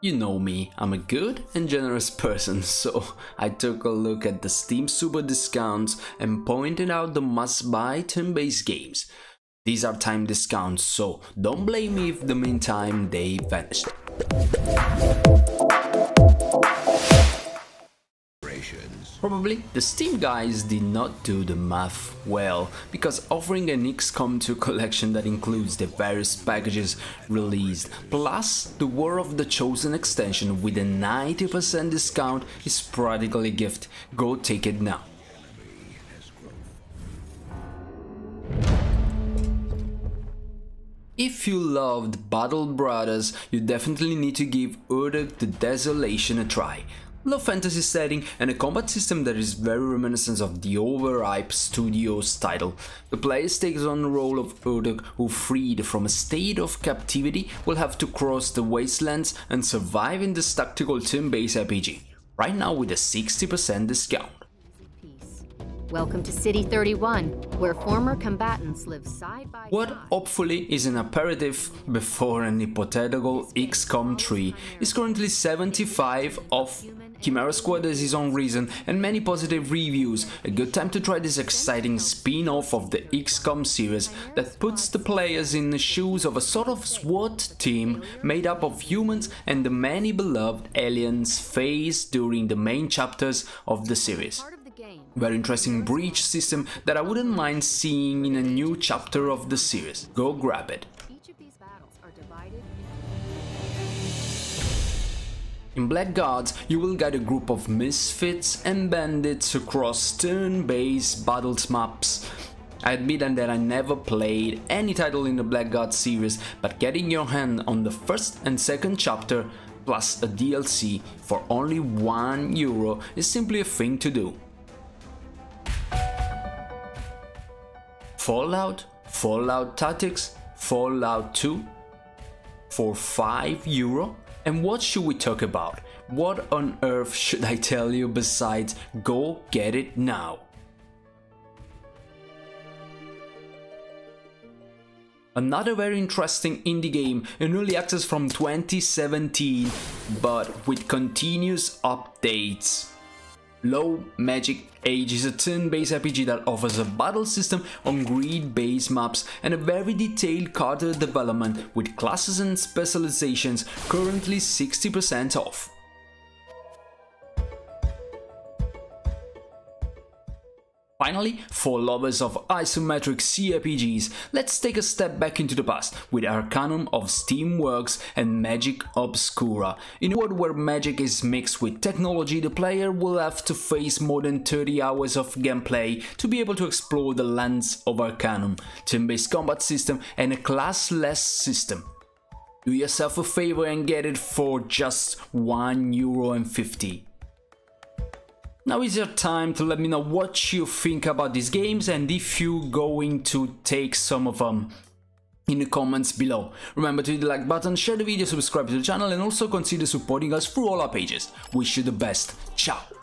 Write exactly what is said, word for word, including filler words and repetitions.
You know me, I'm a good and generous person, so I took a look at the Steam Super discounts and pointed out the must-buy turn-based games. These are time discounts, so don't blame me if the meantime they vanished. Probably the Steam guys did not do the math well, because offering an X COM two collection that includes the various packages released plus the War of the Chosen extension with a ninety percent discount is practically a gift. Go take it now. If you loved Battle Brothers, you definitely need to give Urtuk the Desolation a try. Low fantasy setting and a combat system that is very reminiscent of the Overhype studio's title. The player takes on the role of Urtuk, who, freed from a state of captivity, will have to cross the wastelands and survive in this tactical turn-based R P G, right now with a sixty percent discount. Welcome to City thirty-one, where former combatants live side by side. What hopefully is an aperitif before an hypothetical X COM three is currently seventy-five off. Chimera Squad has its own reason and many positive reviews. A good time to try this exciting spin-off of the X COM series that puts the players in the shoes of a sort of SWAT team made up of humans and the many beloved aliens faced during the main chapters of the series. Very interesting breach system that I wouldn't mind seeing in a new chapter of the series. Go grab it. In Blackguards, you will guide a group of misfits and bandits across turn-based battles maps. I admit that I never played any title in the Blackguards series, but getting your hand on the first and second chapter plus a D L C for only one euro is simply a thing to do. Fallout, Fallout Tactics, Fallout two for five euro? And what should we talk about? What on earth should I tell you besides go get it now? Another very interesting indie game in early access from twenty seventeen, but with continuous updates. Low Magic Age is a turn-based R P G that offers a battle system on grid-based maps and a very detailed character development with classes and specializations, currently sixty percent off. Finally, for lovers of isometric C R P Gs, let's take a step back into the past with Arcanum of Steamworks and Magic Obscura. In a world where magic is mixed with technology, the player will have to face more than thirty hours of gameplay to be able to explore the lands of Arcanum, turn-based combat system and a classless system. Do yourself a favor and get it for just one euro fifty. Now is your time to let me know what you think about these games and if you're going to take some of them in the comments below. Remember to hit the like button, share the video, subscribe to the channel and also consider supporting us through all our pages. Wish you the best. Ciao!